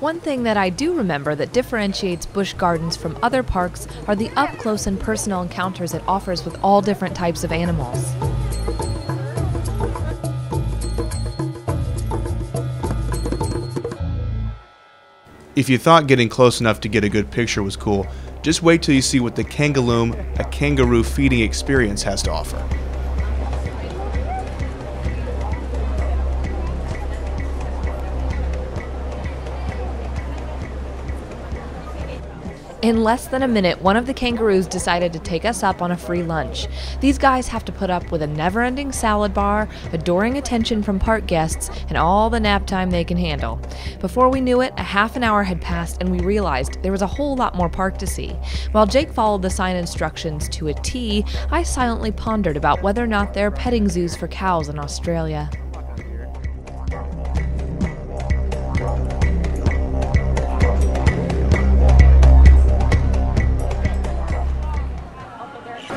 One thing that I do remember that differentiates Busch Gardens from other parks are the up-close and personal encounters it offers with all different types of animals. If you thought getting close enough to get a good picture was cool, just wait till you see what the Kangaloom, a kangaroo feeding experience, has to offer. In less than a minute, one of the kangaroos decided to take us up on a free lunch. These guys have to put up with a never-ending salad bar, adoring attention from park guests, and all the nap time they can handle. Before we knew it, a half an hour had passed and we realized there was a whole lot more park to see. While Jake followed the sign instructions to a T, I silently pondered about whether or not there are petting zoos for cows in Australia.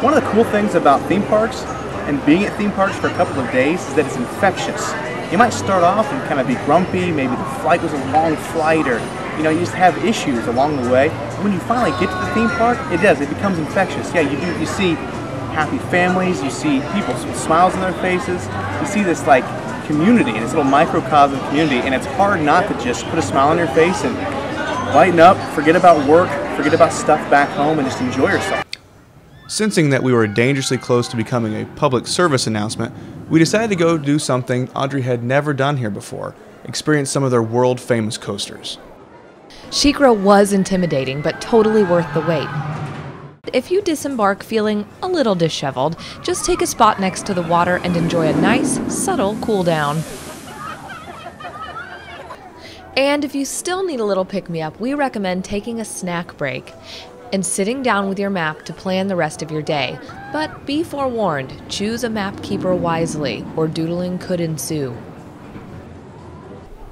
One of the cool things about theme parks and being at theme parks for a couple of days is that it's infectious. You might start off and kind of be grumpy, maybe the flight was a long flight, or you just have issues along the way. And when you finally get to the theme park, it becomes infectious. Yeah, you see happy families, you see people with smiles on their faces, you see this like community, and this little microcosm community, and it's hard not to just put a smile on your face and lighten up, forget about work, forget about stuff back home, and just enjoy yourself. Sensing that we were dangerously close to becoming a public service announcement, we decided to go do something Audrey had never done here before, experience some of their world-famous coasters. SheiKra was intimidating, but totally worth the wait. If you disembark feeling a little disheveled, just take a spot next to the water and enjoy a nice, subtle cool down. And if you still need a little pick-me-up, we recommend taking a snack break and sitting down with your map to plan the rest of your day. But be forewarned, choose a map keeper wisely, or doodling could ensue.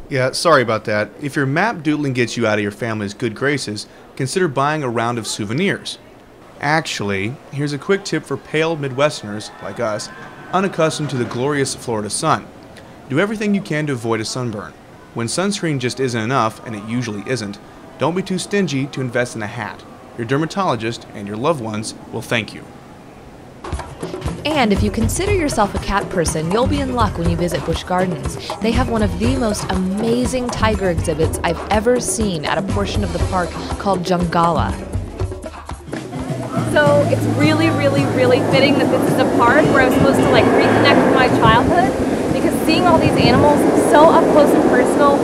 Yeah, sorry about that. If your map doodling gets you out of your family's good graces, consider buying a round of souvenirs. Actually, here's a quick tip for pale Midwesterners, like us, unaccustomed to the glorious Florida sun. Do everything you can to avoid a sunburn. When sunscreen just isn't enough, and it usually isn't, don't be too stingy to invest in a hat. Your dermatologist and your loved ones will thank you. And if you consider yourself a cat person, you'll be in luck when you visit Busch Gardens. They have one of the most amazing tiger exhibits I've ever seen at a portion of the park called Jungala. So it's really fitting that this is a park where I'm supposed to like reconnect with my childhood, because seeing all these animals so up close and personal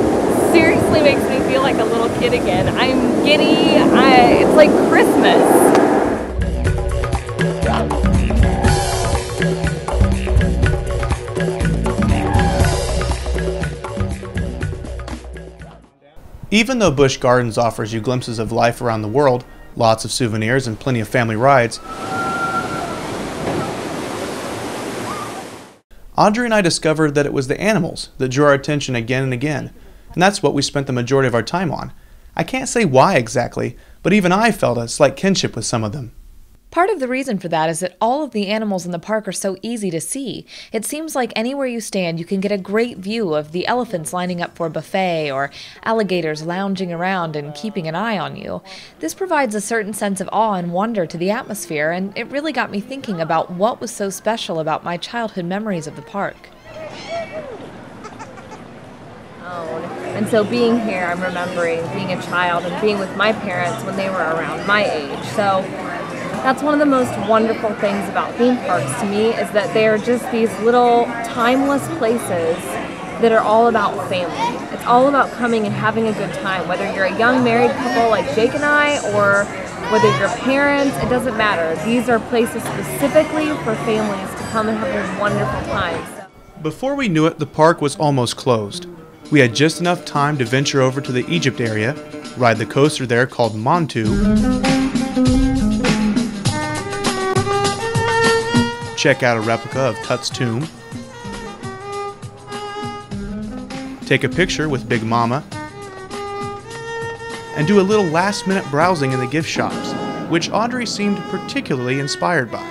seriously makes me feel like a little kid again. I'm giddy. It's like Christmas. Even though Busch Gardens offers you glimpses of life around the world, lots of souvenirs and plenty of family rides, Audrey and I discovered that it was the animals that drew our attention again and again. And that's what we spent the majority of our time on. I can't say why exactly, but even I felt a slight kinship with some of them. Part of the reason for that is that all of the animals in the park are so easy to see. It seems like anywhere you stand, you can get a great view of the elephants lining up for a buffet or alligators lounging around and keeping an eye on you. This provides a certain sense of awe and wonder to the atmosphere, and it really got me thinking about what was so special about my childhood memories of the park. And so being here, I'm remembering being a child and being with my parents when they were around my age. So that's one of the most wonderful things about theme parks to me, is that they are just these little timeless places that are all about family. It's all about coming and having a good time, whether you're a young married couple like Jake and I, or whether you're parents, it doesn't matter. These are places specifically for families to come and have those wonderful times. Before we knew it, the park was almost closed. We had just enough time to venture over to the Egypt area, ride the coaster there called Montu, check out a replica of Tut's tomb, take a picture with Big Mama, and do a little last-minute browsing in the gift shops, which Audrey seemed particularly inspired by.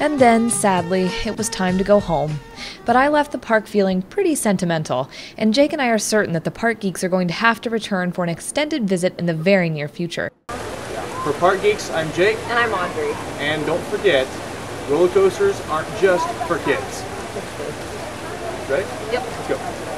And then, sadly, it was time to go home. but I left the park feeling pretty sentimental, and Jake and I are certain that the Park Geeks are going to have to return for an extended visit in the very near future. For Park Geeks, I'm Jake. And I'm Audrey. And don't forget, roller coasters aren't just for kids. Right? Yep. Let's go.